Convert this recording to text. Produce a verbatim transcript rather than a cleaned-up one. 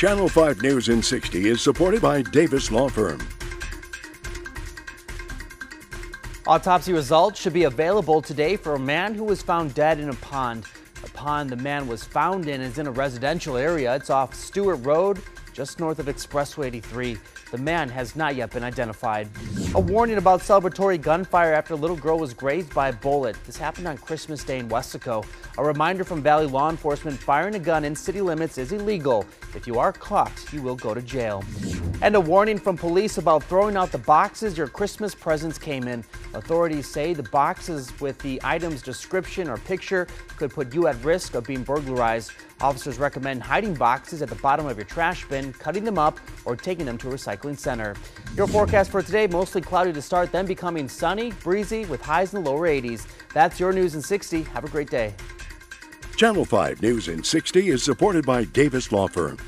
Channel five News in sixty is supported by Davis Law Firm. Autopsy results should be available today for a man who was found dead in a pond. The pond the man was found in is in a residential area. It's off Stewart Road, just north of Expressway eighty-three. The man has not yet been identified. A warning about celebratory gunfire after a little girl was grazed by a bullet. This happened on Christmas Day in Weslaco. A reminder from Valley law enforcement, firing a gun in city limits is illegal. If you are caught, you will go to jail. And a warning from police about throwing out the boxes your Christmas presents came in. Authorities say the boxes with the item's description or picture could put you at risk of being burglarized. Officers recommend hiding boxes at the bottom of your trash bin, cutting them up, or taking them to a recycling center. Your forecast for today, mostly cloudy to start, then becoming sunny, breezy, with highs in the lower eighties. That's your News in sixty. Have a great day. Channel five News in sixty is supported by Davis Law Firm.